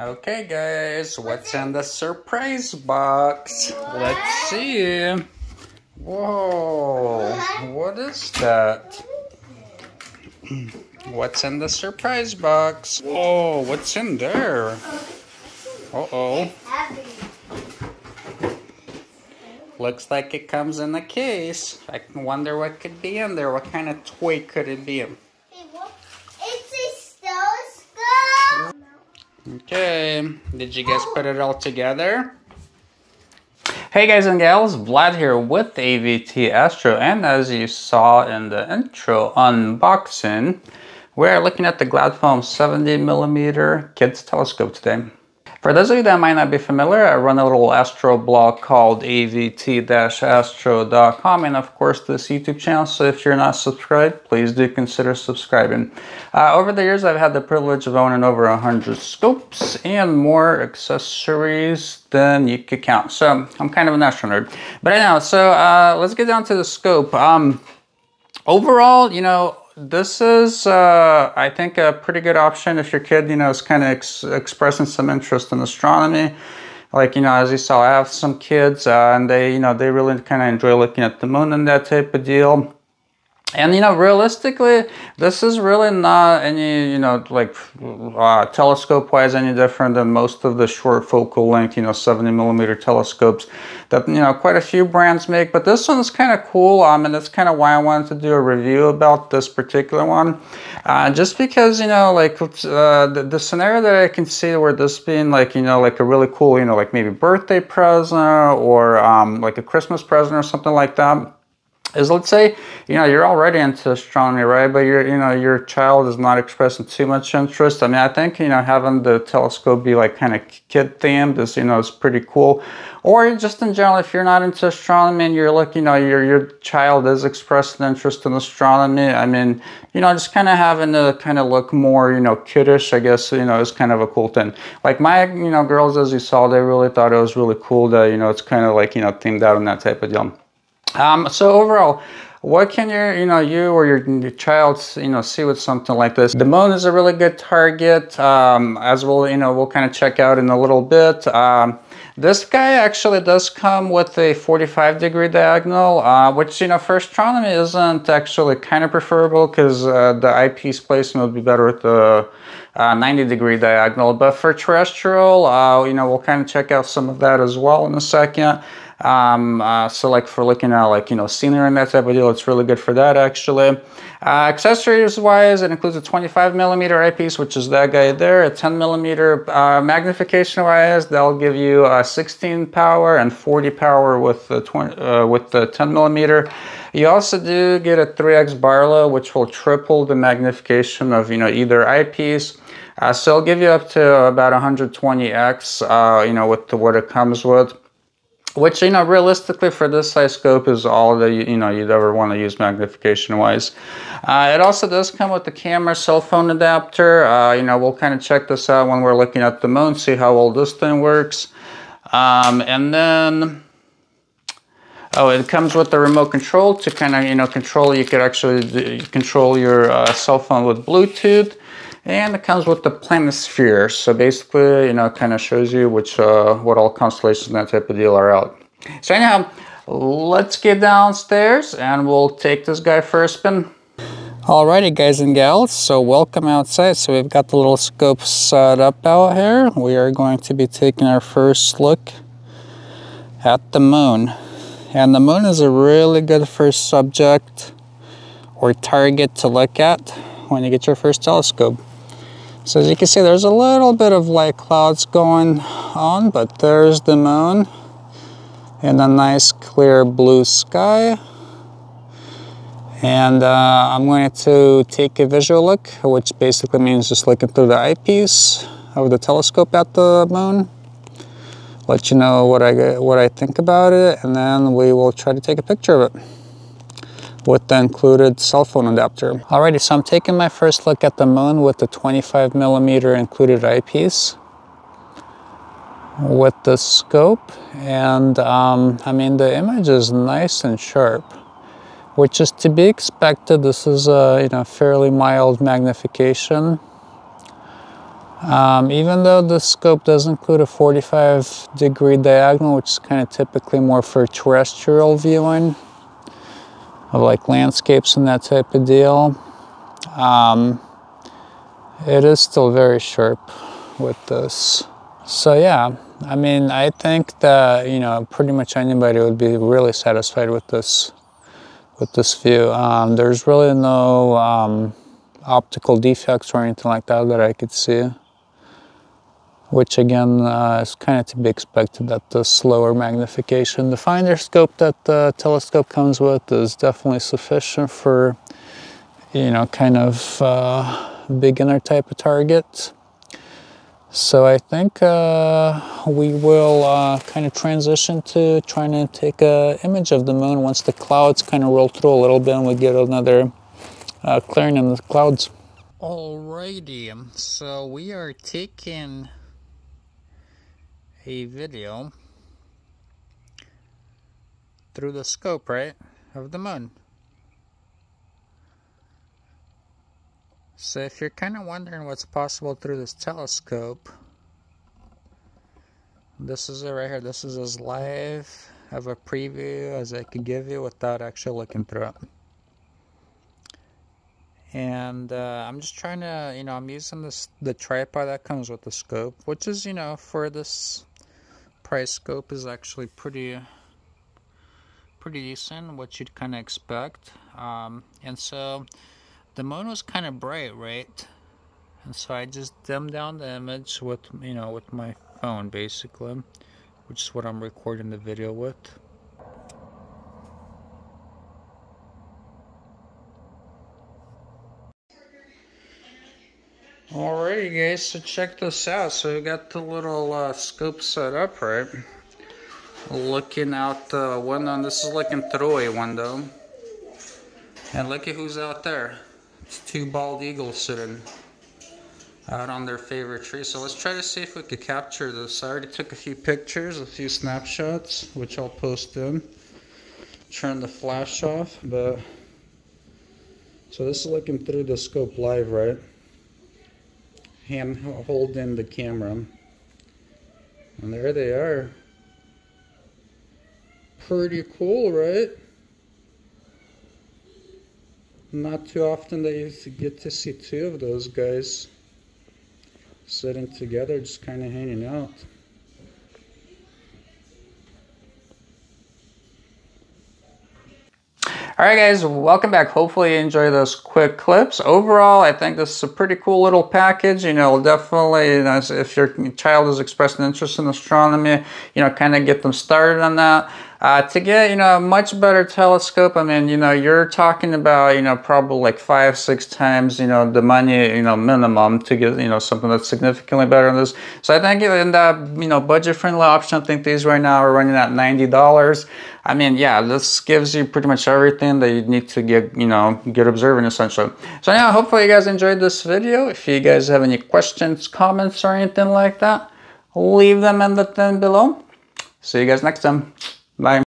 Okay guys, what's in the surprise box? What? Let's see. Whoa, what is that? What's in the surprise box? Whoa, what's in there? Uh-oh. Looks like it comes in a case. I wonder what could be in there. What kind of toy could it be? Okay, did you guys put it all together? Hey guys and gals, Vlad here with AVT Astro, and as you saw in the intro unboxing, we're looking at the Gladfoam 70mm kids telescope today. For those of you that might not be familiar, I run a little astro blog called avt-astro.com, and of course this YouTube channel, so if you're not subscribed, please do consider subscribing. Over the years I've had the privilege of owning over 100 scopes and more accessories than you could count, so I'm kind of an astro nerd. But anyhow, so let's get down to the scope. Overall, you know, this is, I think, a pretty good option if your kid, you know, is kind of expressing some interest in astronomy. Like, you know, as you saw, I have some kids, and they, you know, they really kind of enjoy looking at the moon and that type of deal. And, you know, realistically, this is really not any, you know, like telescope-wise any different than most of the short focal length, you know, 70mm telescopes that, you know, quite a few brands make. But this one's kind of cool, and that's kind of why I wanted to do a review about this particular one. Just because, you know, like the scenario that I can see where this being like, you know, like a really cool, you know, like maybe birthday present or like a Christmas present or something like that. Is, let's say, you know, you're already into astronomy, right? But you're, you know, your child is not expressing too much interest. I mean, I think, you know, having the telescope be like kind of kid themed is, you know, is pretty cool. Or just in general, if you're not into astronomy and you're like, you know, your child is expressing interest in astronomy, I mean, you know, just kind of having to kind of look more, you know, kiddish, I guess, you know, is kind of a cool thing. Like my, you know, girls, as you saw, they really thought it was really cool that, you know, it's kind of like, you know, themed out and that type of deal. So overall, what can you or your child, you know, see with something like this? The moon is a really good target, as we'll, you know, we'll kind of check out in a little bit. This guy actually does come with a 45-degree diagonal, which, you know, for astronomy isn't actually kind of preferable because the eyepiece placement would be better with the 90-degree diagonal. But for terrestrial, you know, we'll kind of check out some of that as well in a second. So like for looking at like, you know, scenery and that type of deal, it's really good for that actually. Accessories wise, it includes a 25mm eyepiece, which is that guy there, a 10mm magnification wise, that'll give you 16 power and 40 power with the 10mm. You also do get a 3x Barlow, which will triple the magnification of, you know, either eyepiece. So it'll give you up to about 120x, you know, with what it comes with. Which, you know, realistically for this size scope is all that, you know, you'd ever want to use magnification wise. It also does come with the camera, cell phone adapter. You know, we'll kind of check this out when we're looking at the moon, see how well this thing works. And then, oh, it comes with the remote control to kind of, you know, control. You could actually control your cell phone with Bluetooth. And it comes with the planisphere, so basically, you know, it kind of shows you which what all constellations and that type of deal are out. So anyhow, let's get downstairs and we'll take this guy for a spin. Alrighty guys and gals, so welcome outside. So we've got the little scope set up out here. We are going to be taking our first look at the moon. And the moon is a really good first subject or target to look at when you get your first telescope. So as you can see, there's a little bit of light clouds going on, but there's the moon in a nice clear blue sky. And I'm going to take a visual look, which basically means just looking through the eyepiece of the telescope at the moon. Let you know what I think about it, and then we will try to take a picture of it with the included cell phone adapter. Alrighty, so I'm taking my first look at the moon with the 25mm included eyepiece with the scope, and I mean, the image is nice and sharp, which is to be expected. This is a, you know, fairly mild magnification. Even though the scope does include a 45-degree diagonal, which is kind of typically more for terrestrial viewing of like landscapes and that type of deal, it is still very sharp with this. So yeah, I mean, I think that, you know, pretty much anybody would be really satisfied with this view. There's really no optical defects or anything like that that I could see, which again is kind of to be expected at the slower magnification. The finder scope that the telescope comes with is definitely sufficient for, you know, kind of beginner type of target. So I think we will kind of transition to trying to take an image of the moon once the clouds kind of roll through a little bit and we get another clearing in the clouds. Alrighty, so we are taking a video through the scope, right, of the moon. So if you're kind of wondering what's possible through this telescope, this is it right here. This is as live of a preview as I could give you without actually looking through it. And I'm just trying to, you know, I'm using this, the tripod that comes with the scope, which is, you know, for this price scope is actually pretty decent, what you'd kind of expect. And so the moon was kind of bright, right? And so I just dimmed down the image with, you know, with my phone basically, which is what I'm recording the video with. Alrighty guys, so check this out. So we got the little scope set up, right? Looking out the window, and this is looking through a window. And look at who's out there. It's two bald eagles sitting out on their favorite tree. So let's try to see if we could capture this. I already took a few pictures, a few snapshots, which I'll post in. Turn the flash off, but so this is looking through the scope live, right? Hand holding the camera, and there they are. Pretty cool, right? Not too often that you get to see two of those guys sitting together, just kind of hanging out. Alright guys, welcome back. Hopefully you enjoy those quick clips. Overall, I think this is a pretty cool little package. You know, definitely, you know, if your child is expressing interest in astronomy, you know, kind of get them started on that. To get, you know, a much better telescope, I mean, you know, you're talking about, you know, probably like 5-6 times, you know, the money, you know, minimum to get, you know, something that's significantly better than this. So I think in that, you know, budget-friendly option, I think these right now are running at $90. I mean, yeah, this gives you pretty much everything that you need to get, you know, get observing essentially. So yeah, hopefully you guys enjoyed this video. If you guys have any questions, comments, or anything like that, leave them in the thing below. See you guys next time. Bye.